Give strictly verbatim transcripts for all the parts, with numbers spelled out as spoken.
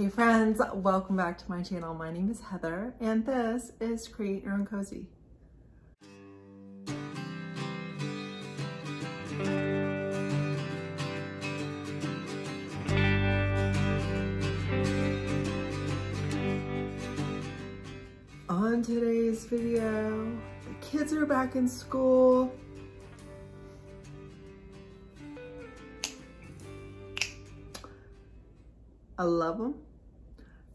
Hey friends, welcome back to my channel. My name is Heather and this is Create Your Own Cozy. On today's video, the kids are back in school. I love them.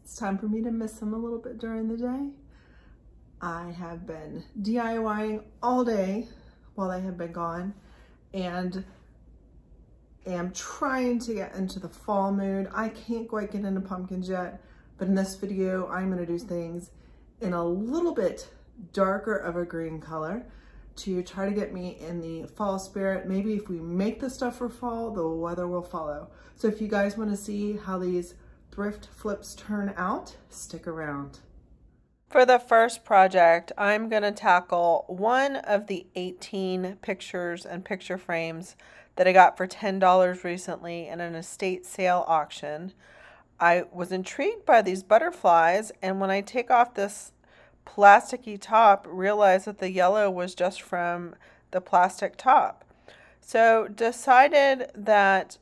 It's time for me to miss them a little bit during the day. I have been DIYing all day while they have been gone and am trying to get into the fall mood. I can't quite get into pumpkins yet, but in this video, I'm gonna do things in a little bit darker of a green color to try to get me in the fall spirit. Maybe if we make the stuff for fall, the weather will follow. So if you guys want to see how these thrift flips turn out, stick around. For the first project, I'm gonna tackle one of the eighteen pictures and picture frames that I got for ten dollars recently in an estate sale auction. I was intrigued by these butterflies, and when I take off this plasticky top, realized that the yellow was just from the plastic top. So decided that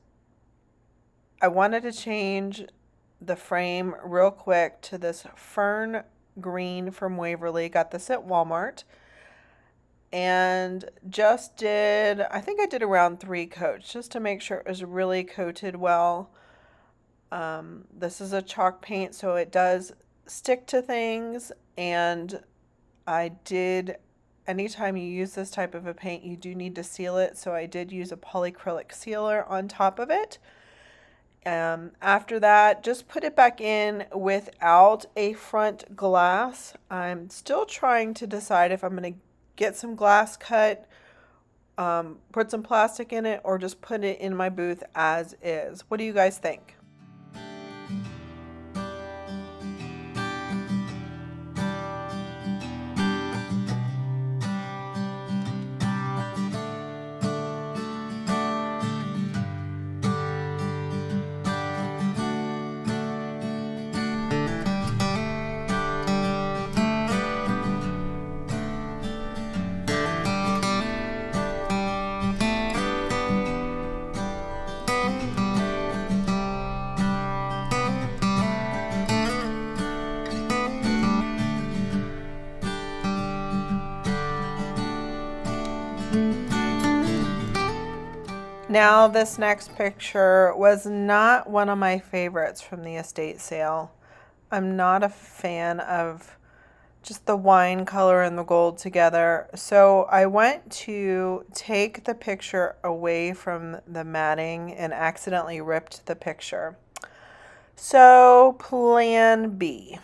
I wanted to change the frame real quick to this Fern Green from Waverly. Got this at Walmart and just did, I think I did around three coats just to make sure it was really coated well. Um, this is a chalk paint, so it does stick to things. And I did, anytime you use this type of a paint, you do need to seal it. So I did use a polycrylic sealer on top of it. Um, after that, just put it back in without a front glass. I'm still trying to decide if I'm going to get some glass cut, um, put some plastic in it, or just put it in my booth as is. What do you guys think? Now this next picture was not one of my favorites from the estate sale. I'm not a fan of just the wine color and the gold together. So I went to take the picture away from the matting and accidentally ripped the picture. So plan B,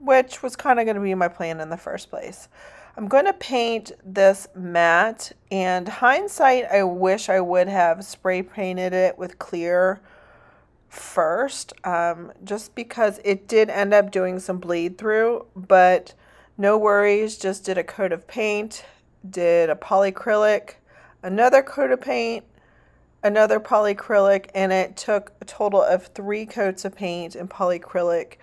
which was kind of going to be my plan in the first place. I'm going to paint this matte, and hindsight, I wish I would have spray painted it with clear first, um, just because it did end up doing some bleed through, but no worries, just did a coat of paint, did a polycrylic, another coat of paint, another polycrylic, and it took a total of three coats of paint and polycrylic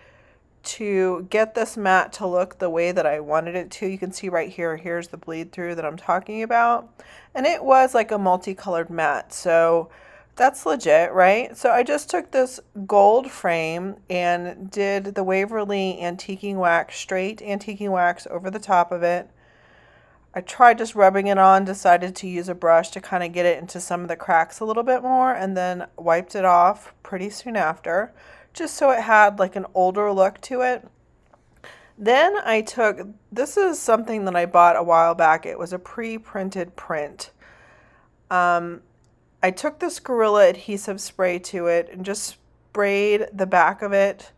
to get this matte to look the way that I wanted it to. You can see right here, here's the bleed through that I'm talking about. And it was like a multicolored matte, so that's legit, right? So I just took this gold frame and did the Waverly antiquing wax, straight antiquing wax over the top of it. I tried just rubbing it on, decided to use a brush to kind of get it into some of the cracks a little bit more, and then wiped it off pretty soon after, just so it had like an older look to it. Then I took, this is something that I bought a while back. It was a pre-printed print. Um, I took this Gorilla adhesive spray to it and just sprayed the back of it.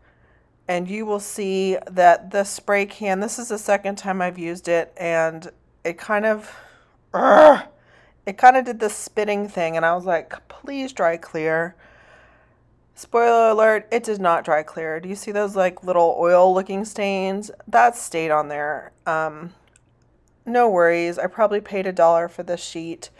And you will see that the spray can, this is the second time I've used it, and it kind of, uh, it kind of did this spitting thing. And I was like, please dry clear. Spoiler alert, it did not dry clear. Do you see those like little oil looking stains? That stayed on there. Um, no worries. I probably paid a dollar for this sheet.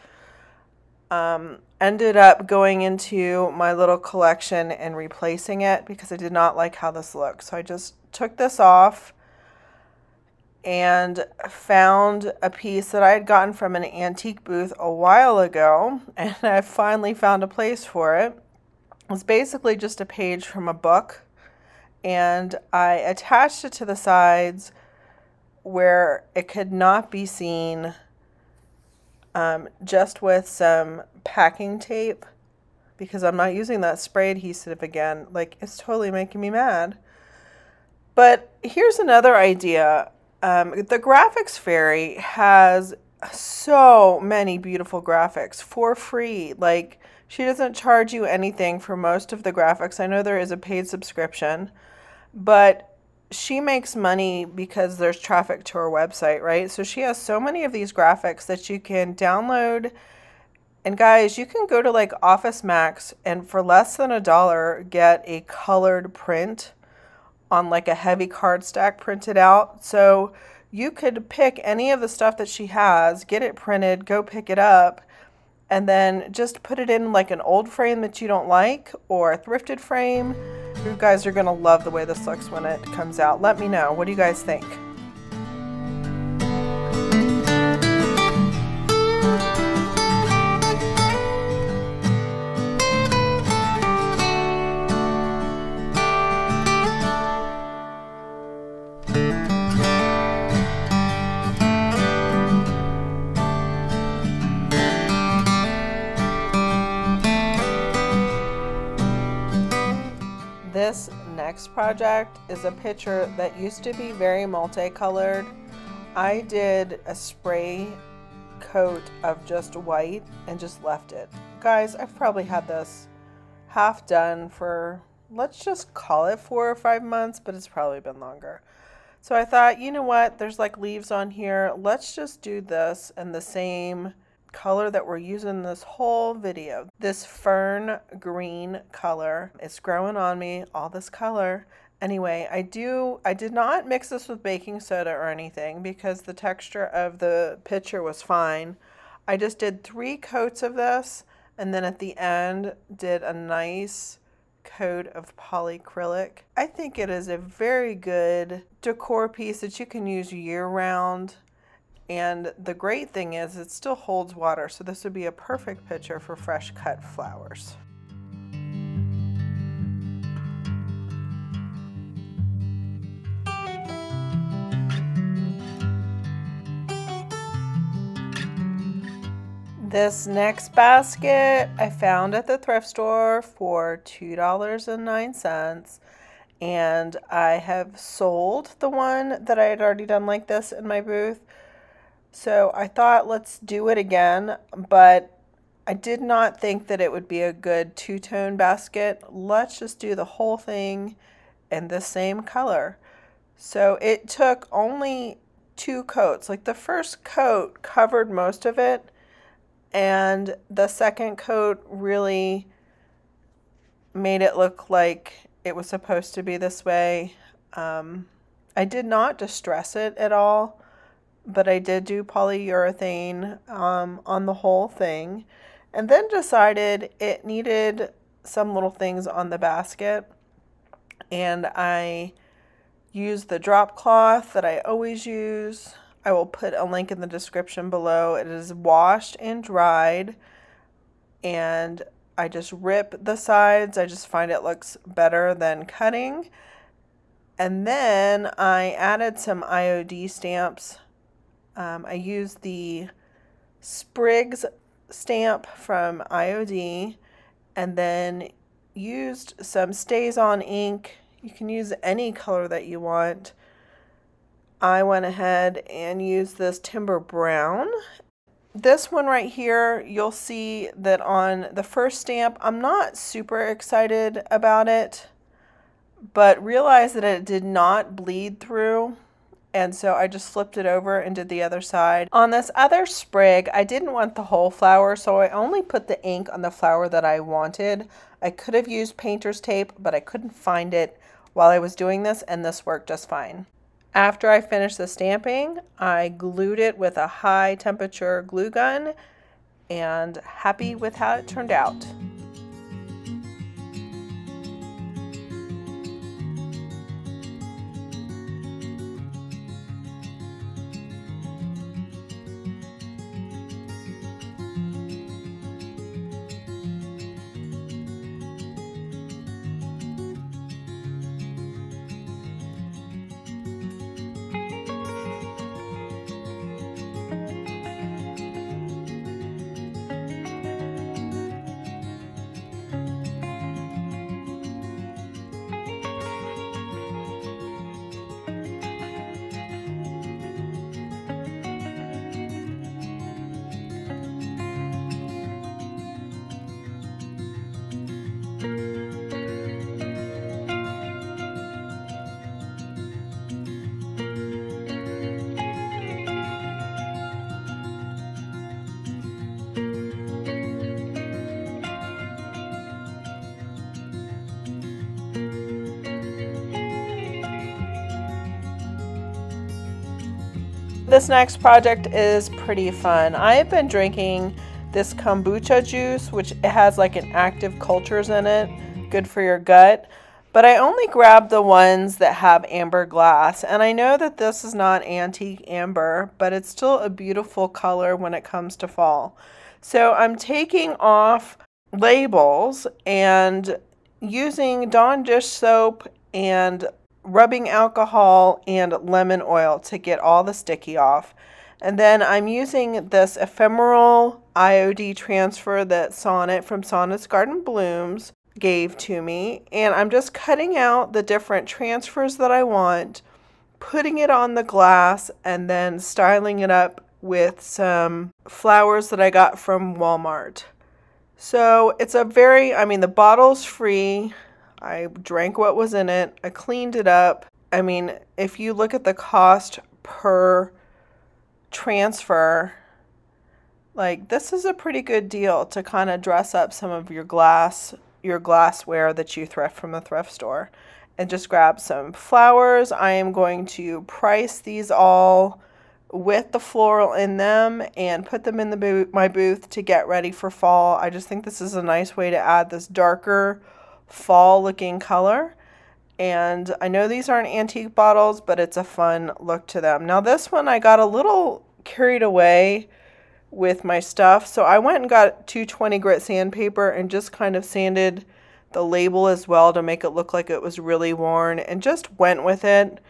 Um, ended up going into my little collection and replacing it because I did not like how this looked. So I just took this off and found a piece that I had gotten from an antique booth a while ago, and I finally found a place for it. It's basically just a page from a book, and I attached it to the sides where it could not be seen, um, just with some packing tape, because I'm not using that spray adhesive again. Like, it's totally making me mad. But here's another idea. Um, the Graphics Fairy has so many beautiful graphics for free. Like, she doesn't charge you anything for most of the graphics. I know there is a paid subscription, but she makes money because there's traffic to her website, right? So she has so many of these graphics that you can download. And guys, you can go to like Office Max and for less than a dollar get a colored print on like a heavy card stack printed out. So you could pick any of the stuff that she has, get it printed, go pick it up, and then just put it in like an old frame that you don't like or a thrifted frame. You guys are gonna love the way this looks when it comes out. Let me know, what do you guys think? This next project is a picture that used to be very multicolored. I did a spray coat of just white and just left it. Guys, I've probably had this half done for, let's just call it four or five months, but it's probably been longer. So I thought, you know what, there's like leaves on here. Let's just do this in the same color that we're using this whole video. This Fern Green color, it's growing on me, all this color. Anyway, I do I did not mix this with baking soda or anything because the texture of the picture was fine. I just did three coats of this, and then at the end did a nice coat of polycrylic. I think it is a very good decor piece that you can use year-round. And the great thing is it still holds water, so this would be a perfect picture for fresh cut flowers. This next basket I found at the thrift store for two dollars and nine cents. And I have sold the one that I had already done like this in my booth. So I thought, let's do it again, but I did not think that it would be a good two-tone basket. Let's just do the whole thing in the same color. So it took only two coats. Like, the first coat covered most of it, and the second coat really made it look like it was supposed to be this way. Um, I did not distress it at all, but I did do polyurethane um, on the whole thing, and then decided it needed some little things on the basket. And I used the drop cloth that I always use. I will put a link in the description below. It is washed and dried, and I just rip the sides. I just find it looks better than cutting. And then I added some I O D stamps. Um, I used the Sprigs stamp from I O D, and then used some Stazon ink. You can use any color that you want. I went ahead and used this Timber Brown. This one right here, you'll see that on the first stamp, I'm not super excited about it, but realized that it did not bleed through. And so I just flipped it over and did the other side. On this other sprig, I didn't want the whole flower, so I only put the ink on the flower that I wanted. I could have used painter's tape, but I couldn't find it while I was doing this, and this worked just fine. After I finished the stamping, I glued it with a high temperature glue gun and happy with how it turned out. This next project is pretty fun. I've been drinking this kombucha juice, which it has like an active cultures in it, good for your gut, but I only grabbed the ones that have amber glass. And I know that this is not antique amber, but it's still a beautiful color when it comes to fall. So I'm taking off labels and using Dawn dish soap and rubbing alcohol and lemon oil to get all the sticky off. And then I'm using this ephemeral I O D transfer that Sonnet from Sonnet's Garden Blooms gave to me. And I'm just cutting out the different transfers that I want, putting it on the glass, and then styling it up with some flowers that I got from Walmart. So it's a very, I mean, the bottle's free. I drank what was in it. I cleaned it up. I mean, if you look at the cost per transfer, like this is a pretty good deal to kind of dress up some of your glass, your glassware that you thrift from the thrift store, and just grab some flowers. I am going to price these all with the floral in them and put them in the bo- my booth to get ready for fall. I just think this is a nice way to add this darker fall looking color. And I know these aren't antique bottles, but it's a fun look to them. Now this one, I got a little carried away with my stuff, so I went and got two twenty grit sandpaper and just kind of sanded the label as well to make it look like it was really worn, and just went with it.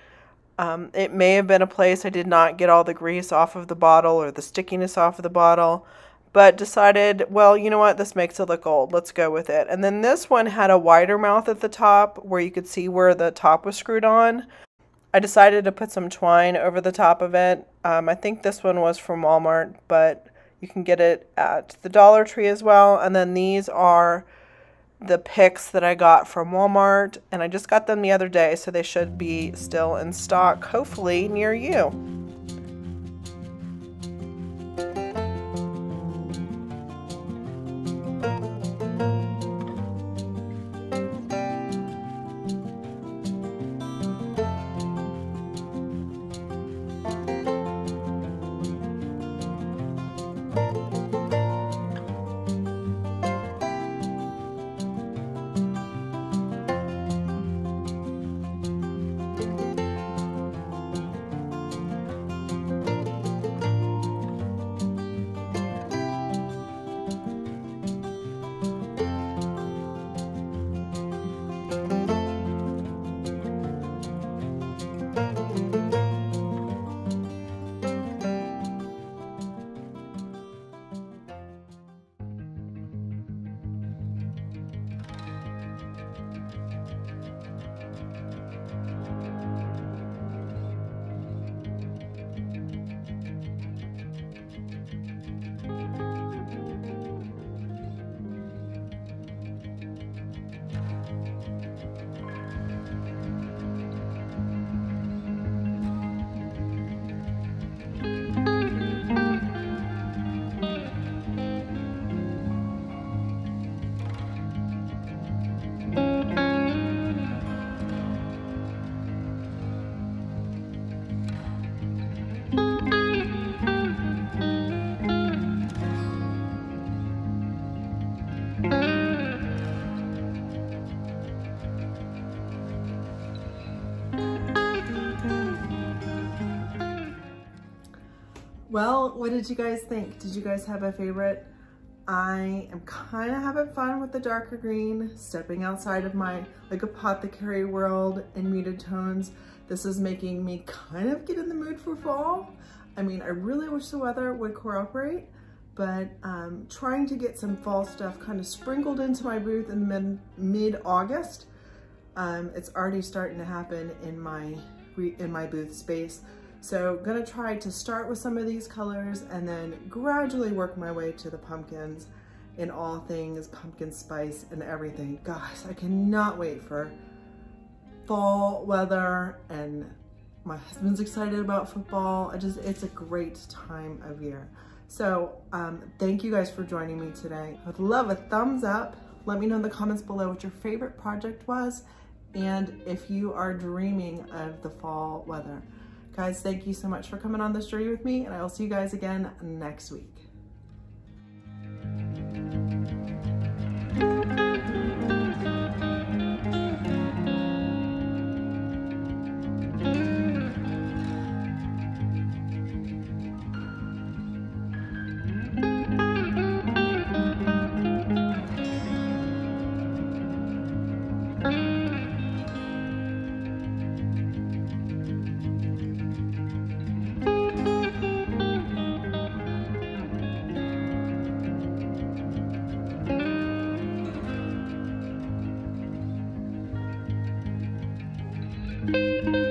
Um, it may have been a place I did not get all the grease off of the bottle or the stickiness off of the bottle, but decided, well, you know what, this makes it look old, let's go with it. And then this one had a wider mouth at the top where you could see where the top was screwed on. I decided to put some twine over the top of it. Um, I think this one was from Walmart, but you can get it at the Dollar Tree as well. And then these are the picks that I got from Walmart, and I just got them the other day, so they should be still in stock, hopefully near you. Well, what did you guys think? Did you guys have a favorite? I am kind of having fun with the darker green, stepping outside of my like apothecary world and muted tones. This is making me kind of get in the mood for fall. I mean, I really wish the weather would cooperate, but um, trying to get some fall stuff kind of sprinkled into my booth in mid, mid-August. Um, it's already starting to happen in my, in my booth space. So gonna try to start with some of these colors and then gradually work my way to the pumpkins in all things, pumpkin spice and everything. Gosh, I cannot wait for fall weather, and my husband's excited about football. I just, it's a great time of year. So um, thank you guys for joining me today. I'd love a thumbs up. Let me know in the comments below what your favorite project was and if you are dreaming of the fall weather. Guys, thank you so much for coming on this journey with me, and I will see you guys again next week. Thank you.